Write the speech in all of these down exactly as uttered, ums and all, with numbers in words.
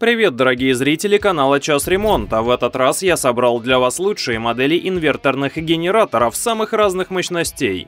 Привет, дорогие зрители канала Час ремонта. В этот раз я собрал для вас лучшие модели инверторных генераторов самых разных мощностей.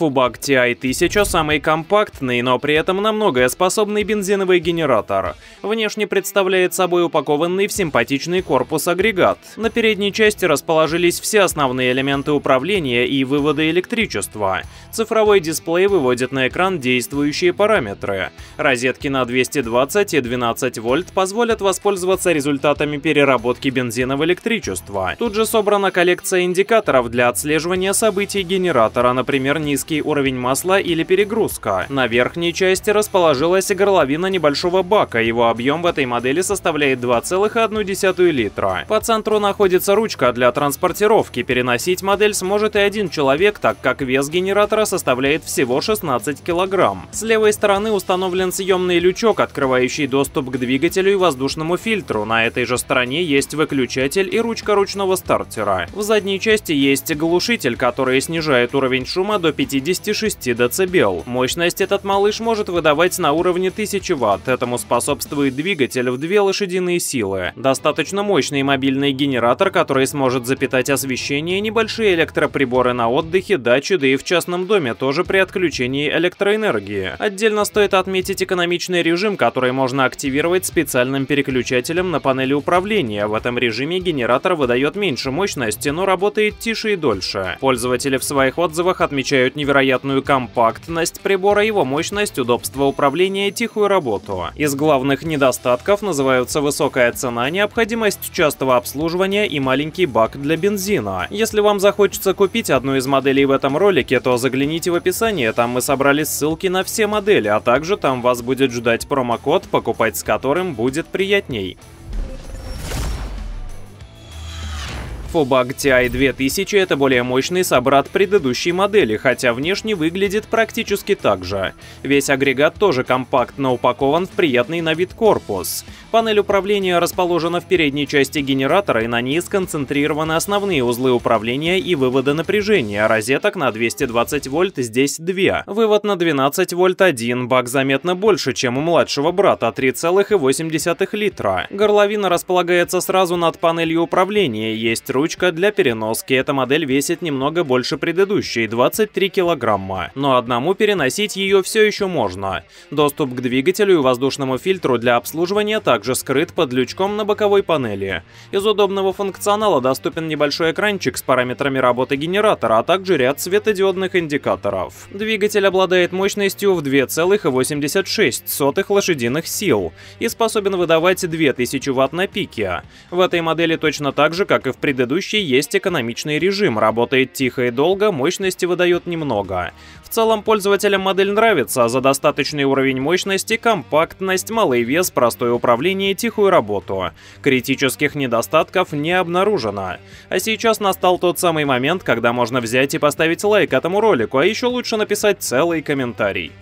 FUBAG ти ай тысяча – самый компактный, но при этом на многое способный бензиновый генератор. Внешне представляет собой упакованный в симпатичный корпус-агрегат. На передней части расположились все основные элементы управления и вывода электричества. Цифровой дисплей выводит на экран действующие параметры. Розетки на двести двадцать и двенадцать вольт позволят воспользоваться результатами переработки бензина в электричество. Тут же собрана коллекция индикаторов для отслеживания событий генератора, например, низкий уровень масла или перегрузка. На верхней части расположилась горловина небольшого бака, его объем в этой модели составляет два целых одна десятая литра. По центру находится ручка для транспортировки, переносить модель сможет и один человек, так как вес генератора составляет всего шестнадцать килограмм. С левой стороны установлен съемный лючок, открывающий доступ к двигателю и воздушному фильтру, на этой же стороне есть выключатель и ручка ручного стартера. В задней части есть глушитель, который снижает уровень шума до пятидесяти шести децибел. Мощность этот малыш может выдавать на уровне тысячи ватт, этому способствует двигатель в две лошадиные силы. Достаточно мощный мобильный генератор, который сможет запитать освещение, небольшие электроприборы на отдыхе, даче, да и в частном доме тоже при отключении электроэнергии. Отдельно стоит отметить экономичный режим, который можно активировать специальным переключателем на панели управления. В этом режиме генератор выдает меньше мощности, но работает тише и дольше. Пользователи в своих отзывах отмечают невероятную компактность прибора, его мощность, удобство управления и тихую работу. Из главных недостатков называются высокая цена, необходимость частого обслуживания и маленький бак для бензина. Если вам захочется купить одну из моделей в этом ролике, то загляните в описание, там мы собрали ссылки на все модели, а также там вас будет ждать промокод, покупать с которым будет приятней. FUBAG ти ай две тысячи – это более мощный собрат предыдущей модели, хотя внешне выглядит практически так же. Весь агрегат тоже компактно упакован в приятный на вид корпус. Панель управления расположена в передней части генератора, и на ней сконцентрированы основные узлы управления и вывода напряжения. Розеток на двести двадцать вольт здесь две. Вывод на двенадцать вольт один. Бак заметно больше, чем у младшего брата – три целых восемь десятых литра. Горловина располагается сразу над панелью управления, есть ручка для переноски. Эта модель весит немного больше предыдущей – двадцать три килограмма. Но одному переносить ее все еще можно. Доступ к двигателю и воздушному фильтру для обслуживания также скрыт под лючком на боковой панели. Из удобного функционала доступен небольшой экранчик с параметрами работы генератора, а также ряд светодиодных индикаторов. Двигатель обладает мощностью в две целых восемьдесят шесть сотых лошадиных сил и способен выдавать две тысячи ватт на пике. В этой модели точно так же, как и в предыдущей, есть экономичный режим, работает тихо и долго, мощности выдает немного. В целом пользователям модель нравится за достаточный уровень мощности, компактность, малый вес, простое управление и тихую работу. Критических недостатков не обнаружено. А сейчас настал тот самый момент, когда можно взять и поставить лайк этому ролику, а еще лучше написать целый комментарий.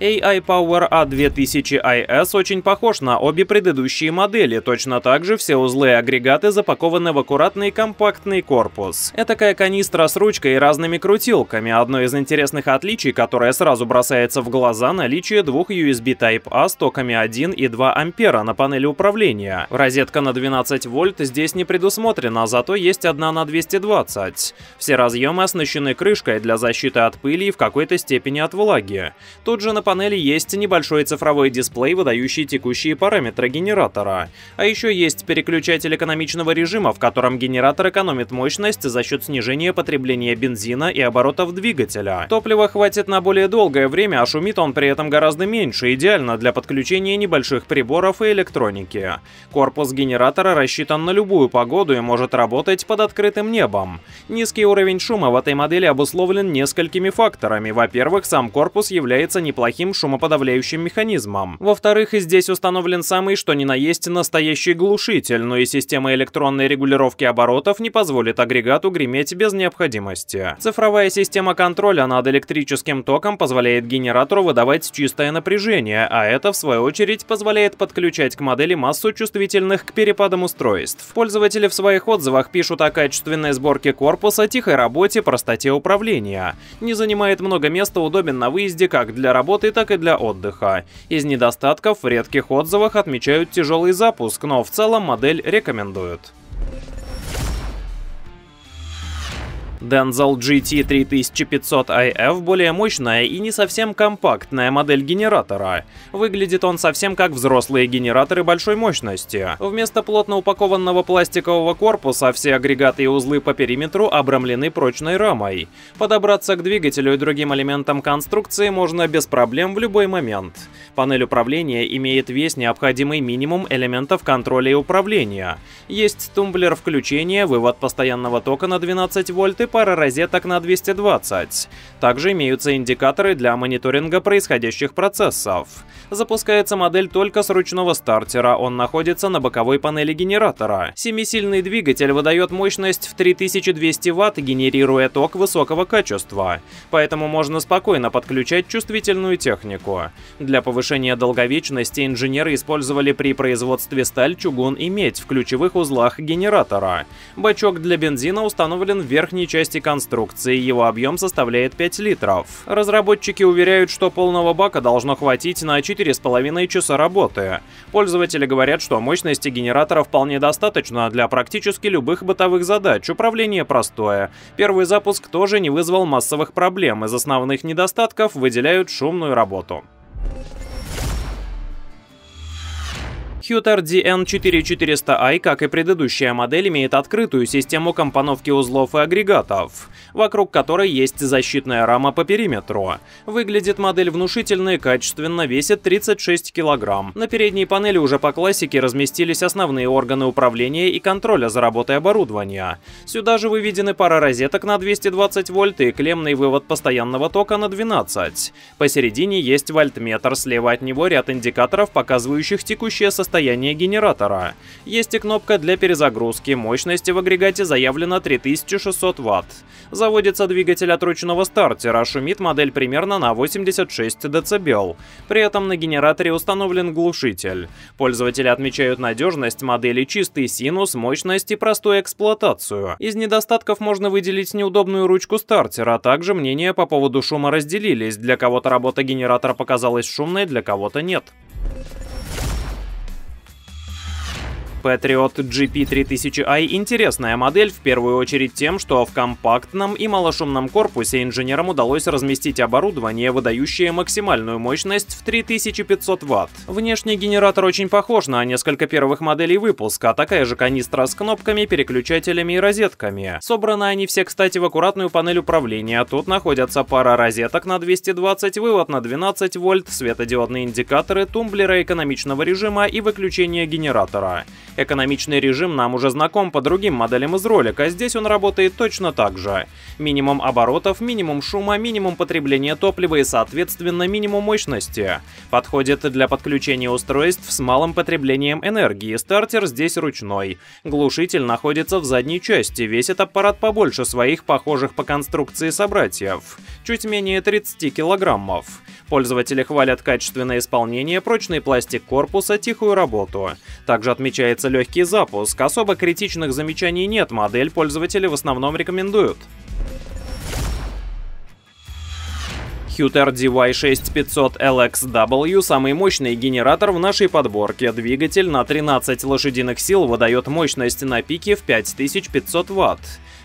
эй ай Power а две тысячи ай эс очень похож на обе предыдущие модели, точно так же все узлы и агрегаты запакованы в аккуратный компактный корпус. Этакая канистра с ручкой и разными крутилками, одно из интересных отличий, которое сразу бросается в глаза, наличие двух ю эс би тайп а с токами один и два ампера на панели управления. Розетка на двенадцать вольт здесь не предусмотрена, зато есть одна на двести двадцать. Все разъемы оснащены крышкой для защиты от пыли и в какой-то степени от влаги. Тут же на панели есть небольшой цифровой дисплей, выдающий текущие параметры генератора. А еще есть переключатель экономичного режима, в котором генератор экономит мощность за счет снижения потребления бензина и оборотов двигателя. Топлива хватит на более долгое время, а шумит он при этом гораздо меньше, идеально для подключения небольших приборов и электроники. Корпус генератора рассчитан на любую погоду и может работать под открытым небом. Низкий уровень шума в этой модели обусловлен несколькими факторами. Во-первых, сам корпус является неплохим неплохим шумоподавляющим механизмом. Во-вторых, здесь установлен самый что ни на есть настоящий глушитель, но и система электронной регулировки оборотов не позволит агрегату греметь без необходимости. Цифровая система контроля над электрическим током позволяет генератору выдавать чистое напряжение, а это в свою очередь позволяет подключать к модели массу чувствительных к перепадам устройств. Пользователи в своих отзывах пишут о качественной сборке корпуса, тихой работе, простоте управления. Не занимает много места, удобен на выезде как для работы, так и для отдыха. Из недостатков в редких отзывах отмечают тяжелый запуск, но в целом модель рекомендуют. Denzel джи ти три тысячи пятьсот ай эф более мощная и не совсем компактная модель генератора. Выглядит он совсем как взрослые генераторы большой мощности. Вместо плотно упакованного пластикового корпуса все агрегаты и узлы по периметру обрамлены прочной рамой. Подобраться к двигателю и другим элементам конструкции можно без проблем в любой момент. Панель управления имеет весь необходимый минимум элементов контроля и управления. Есть тумблер включения, вывод постоянного тока на двенадцать вольт и пара розеток на двести двадцать. Также имеются индикаторы для мониторинга происходящих процессов. Запускается модель только с ручного стартера, он находится на боковой панели генератора. Семисильный двигатель выдает мощность в три тысячи двести ватт, генерируя ток высокого качества, поэтому можно спокойно подключать чувствительную технику. Для повышения долговечности инженеры использовали при производстве сталь, чугун и медь в ключевых узлах генератора. Бачок для бензина установлен в верхней части конструкции, его объем составляет пять литров. Разработчики уверяют, что полного бака должно хватить на четыре с половиной часа работы. Пользователи говорят, что мощности генератора вполне достаточно для практически любых бытовых задач, управление простое. Первый запуск тоже не вызвал массовых проблем, из основных недостатков выделяют шумную работу. Huter ди эн четыре тысячи четыреста ай, как и предыдущая модель, имеет открытую систему компоновки узлов и агрегатов, вокруг которой есть защитная рама по периметру. Выглядит модель внушительно и качественно, весит тридцать шесть килограмм. На передней панели уже по классике разместились основные органы управления и контроля за работой оборудования. Сюда же выведены пара розеток на двести двадцать вольт и клеммный вывод постоянного тока на двенадцать. Посередине есть вольтметр, слева от него ряд индикаторов, показывающих текущее состояние генератора. Есть и кнопка для перезагрузки, мощности в агрегате заявлено три тысячи шестьсот ватт. Заводится двигатель от ручного стартера, шумит модель примерно на восемьдесят шесть децибел. При этом на генераторе установлен глушитель. Пользователи отмечают надежность модели, чистый синус, мощность и простую эксплуатацию. Из недостатков можно выделить неудобную ручку стартера, также мнения по поводу шума разделились, для кого-то работа генератора показалась шумной, для кого-то нет. Patriot джи пи три тысячи ай интересная модель в первую очередь тем, что в компактном и малошумном корпусе инженерам удалось разместить оборудование, выдающее максимальную мощность в три тысячи пятьсот ватт. Внешний генератор очень похож на несколько первых моделей выпуска, такая же канистра с кнопками, переключателями и розетками. Собраны они все, кстати, в аккуратную панель управления. Тут находятся пара розеток на двести двадцать, вывод на двенадцать вольт, светодиодные индикаторы, тумблеры экономичного режима и выключение генератора. Экономичный режим нам уже знаком по другим моделям из ролика, здесь он работает точно так же. Минимум оборотов, минимум шума, минимум потребления топлива и, соответственно, минимум мощности. Подходит для подключения устройств с малым потреблением энергии, стартер здесь ручной. Глушитель находится в задней части, весит аппарат побольше своих похожих по конструкции собратьев. Чуть менее тридцати килограммов. Пользователи хвалят качественное исполнение, прочный пластик корпуса, тихую работу. Также отмечается легкий запуск. Особо критичных замечаний нет, модель пользователи в основном рекомендуют. Huter ди уай шесть тысяч пятьсот эл экс дабл ю – самый мощный генератор в нашей подборке. Двигатель на тринадцать лошадиных сил выдает мощность на пике в пять тысяч пятьсот ватт.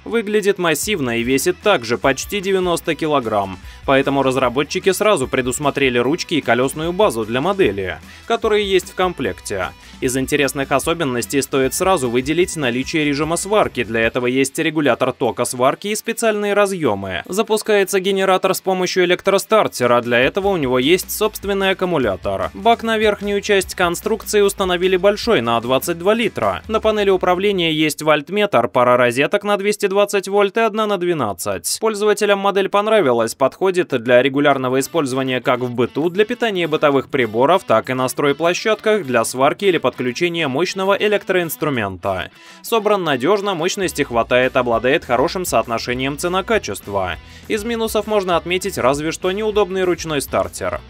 Выглядит массивно и весит также почти девяносто килограмм, поэтому разработчики сразу предусмотрели ручки и колесную базу для модели, которые есть в комплекте. Из интересных особенностей стоит сразу выделить наличие режима сварки. Для этого есть регулятор тока сварки и специальные разъемы. Запускается генератор с помощью электростартера, для этого у него есть собственный аккумулятор. Бак на верхнюю часть конструкции установили большой на двадцать два литра. На панели управления есть вольтметр, пара розеток на двести двадцать вольт и одна на двенадцать. Пользователям модель понравилась, подходит для регулярного использования как в быту, для питания бытовых приборов, так и на стройплощадках, для сварки или подключения мощного электроинструмента. Собран надежно, мощности хватает, обладает хорошим соотношением цена-качество. Из минусов можно отметить разве что неудобный ручной стартер.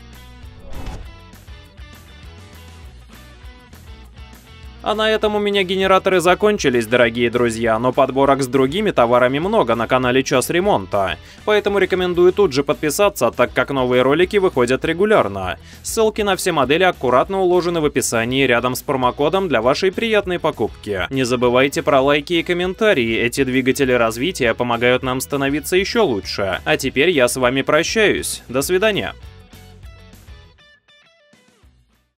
А на этом у меня генераторы закончились, дорогие друзья, но подборок с другими товарами много на канале Час ремонта. Поэтому рекомендую тут же подписаться, так как новые ролики выходят регулярно. Ссылки на все модели аккуратно уложены в описании рядом с промокодом для вашей приятной покупки. Не забывайте про лайки и комментарии, эти двигатели развития помогают нам становиться еще лучше. А теперь я с вами прощаюсь, до свидания.